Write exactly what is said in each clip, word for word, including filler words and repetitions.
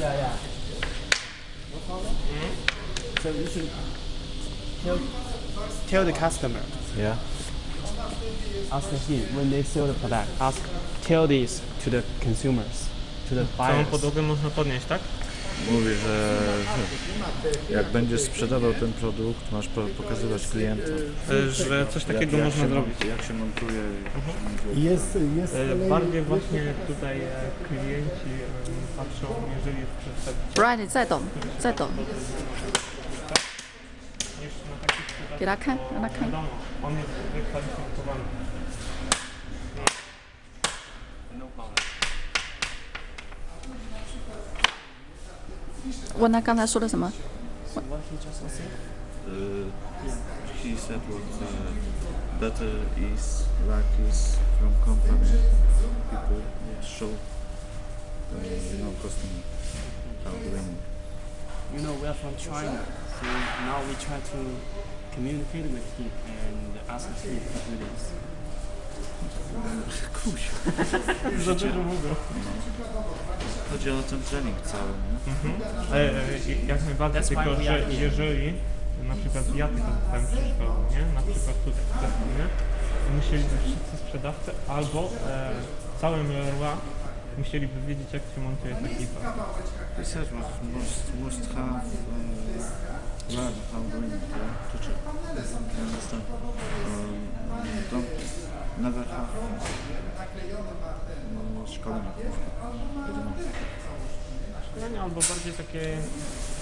Yeah, yeah. What's all that? Mm-hmm. So you should tell, tell the customer. Yeah. Ask him when they sell the product. Ask, tell this to the consumers, to the buyers. Całą podłogę można podnieść, tak? Mówi, że jak będziesz sprzedawał ten produkt, masz pokazywać klientom, że coś takiego jak, można jak zrobić. Jak się montuje. Mhm. Jest, jest bardziej właśnie tutaj klienci patrzą, jeżeli jest przedstawiciel. Right, zajdą, zajdą. Rakan, rakan. On jest wykwalifikowany. Ona kana sure sama. What he just said? Uh, he said what uh, better is like is from company people show uh, you know customer how to learn. You know we are from China, so now we try to communicate with him and ask him to do this. Kuś. Za dużo mówię. Chodzi o ten trening cały, nie? Mhm. Ale jak najbardziej, tylko że jeżeli na przykład ja tylko dostałem przeszkodę, nie? Na przykład tutaj w telefonie, musieliby wszyscy sprzedawcy albo e, całym R L A musieliby wiedzieć, jak się montuje ta klipa. Learn how doing it, yeah? Teacher. You understand? Um, don't never have um, szkolenia. Szkolenia albo bardziej takie...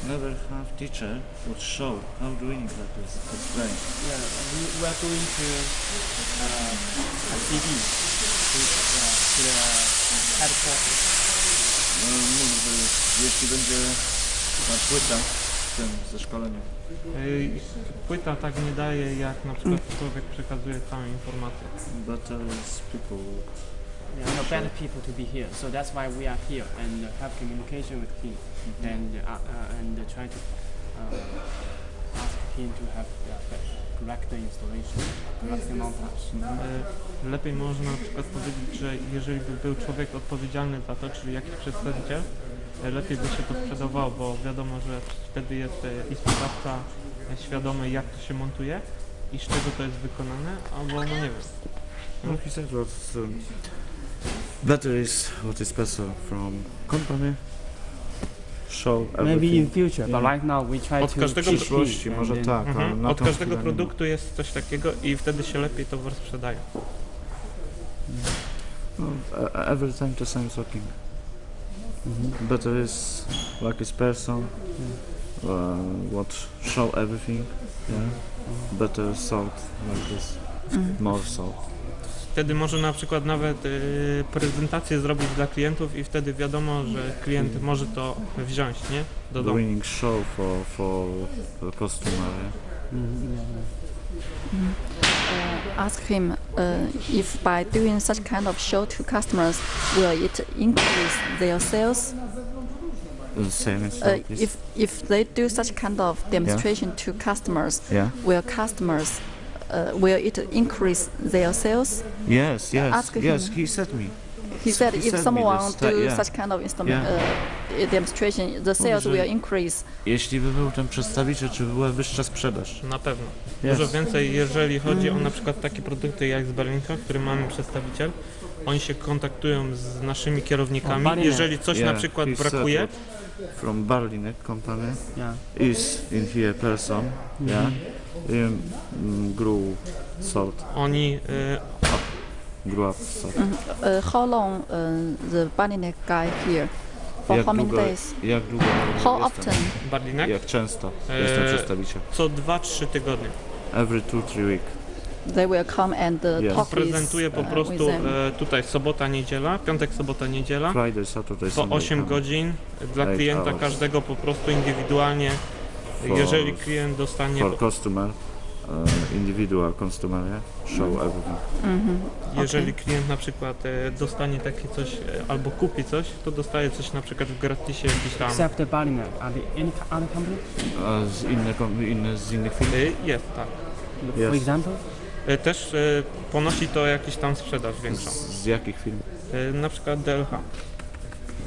Never have teacher would show how doing that is explain. Yeah, we, we are going to uh, a T V to uh, the headquarters. No, może jeśli będzie na płytach ze szkoleniem. Płyta tak nie daje, jak na przykład człowiek przekazuje całą informację. But uh, people... Yeah, no better people to be here, so that's why we are here and have communication with him mm-hmm. and, uh, uh, and try to uh, ask him to have the correct installation, correct montage. Mm-hmm. Lepiej można na przykład powiedzieć, że jeżeli by był człowiek odpowiedzialny za to, czyli jakiś przedstawiciel, lepiej by się to sprzedawało, bo wiadomo, że wtedy jest i sprzedawca świadomy, jak to się montuje i z czego to jest wykonane, albo no nie wiem. No, he said what um, better is what is better from company show everything. Maybe in future, but right now we try to... Od każdego przyszłości, może tak. Mhm. Od każdego produktu jest coś takiego i wtedy się lepiej towar sprzedaje. No, every time the same talking. Mm-hmm. Better is like this person, yeah. uh, what show everything, yeah. mm-hmm. Better salt like this, mm-hmm. more salt. Wtedy może na przykład nawet y, prezentację zrobić dla klientów i wtedy wiadomo, że klient mm-hmm. może to wziąć, nie? Do domu. Doing show for, for, for customer. Yeah? Mm-hmm. Mm-hmm. Uh, ask him uh, if by doing such kind of show to customers, will it increase their sales? The same as uh, if if they do such kind of demonstration yeah. to customers, yeah. will customers uh, will it increase their sales? Yes, yes, uh, ask yes. Him. He said me. He said he if said someone do yeah. such kind of instrument, yeah. uh, demonstration, the sales Mówi, will increase. Jeśli by był ten przedstawiciel, czy by była wyższa sprzedaż? Na pewno. Yes. Dużo więcej, jeżeli chodzi o na przykład takie produkty jak z Barlinka, który mamy przedstawiciel, oni się kontaktują z naszymi kierownikami. Oh, jeżeli coś yeah. na przykład He brakuje. From Barlinek company yeah. is in here person, mm-hmm. yeah, um, grew salt. Oni. Y Grew up, so. Mm-hmm. uh, how long uh, the Barlinek guy here? For jak how many długo, days? Jak długo how often? Barlinek? Jak często eee, jestem przedstawiciel? Co dwa trzy tygodnie. Every two three week. They will come and uh, yes. talk Prezentuję po prostu uh, e, tutaj sobota, niedziela, piątek, sobota, niedziela. Friday, Saturday, po osiem godzin dla klienta hours. Każdego po prostu indywidualnie. For, jeżeli klient dostanie... For customer. Indywidual customer, show everything. Mm-hmm. Okay. Jeżeli klient na przykład e, dostanie takie coś e, albo kupi coś, to dostaje coś na przykład w gratisie jakiś tam. Except Barlinek, are there any other company? Uh, z, inne, inne, z innych firm? E, jest, tak. Yes. For example? E, też e, ponosi to jakiś tam sprzedaż większą. Z, z jakich firm? E, na przykład D L H.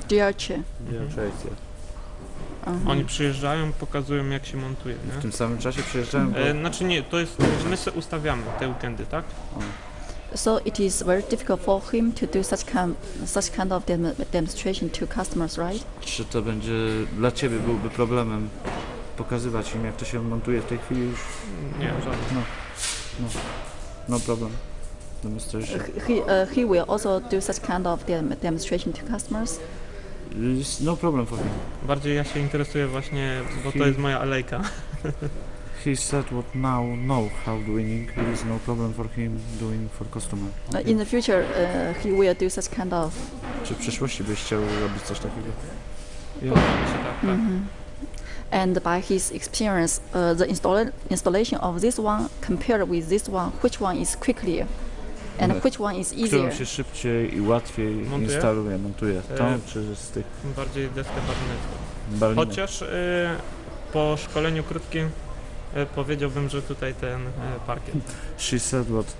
D L H. D L H, Aha. Oni przyjeżdżają, pokazują jak się montuje, nie? W tym samym czasie przyjeżdżają? Bo... E, znaczy nie, to jest, my sobie ustawiamy te weekendy, tak? So it is very difficult for him to do such kind, such kind of dem demonstration to customers, right? Czy to będzie dla ciebie byłby problemem pokazywać im jak to się montuje w tej chwili już? Nie, żadne. No, no, no problem. Demonstration. He, uh, he will also do such kind of dem demonstration to customers? No problem for him. Bardziej ja się interesuję właśnie, bo he, to jest moja alejka. He said what now know how doing. There is no problem for him doing for customer. Okay. In the future uh, he will do such kind of. Czy w przyszłości byś chciał robić coś takiego? Ja. Mm-hmm. And by his experience, uh, the install installation of this one compared with this one, which one is quickly? And which one is easier? Którą się szybciej i łatwiej montuje? instaluje, montuje tą e, czy z tych? Bardziej deskę barlinę. Chociaż y, po szkoleniu krótkim y, powiedziałbym, że tutaj ten y, parkiet. She said what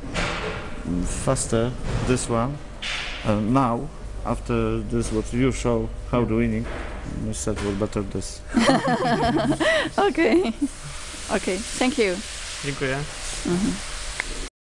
faster this one uh, now after this what you show how the winning we said what better this. Okay, okay, thank you. Dziękuję. Mhm.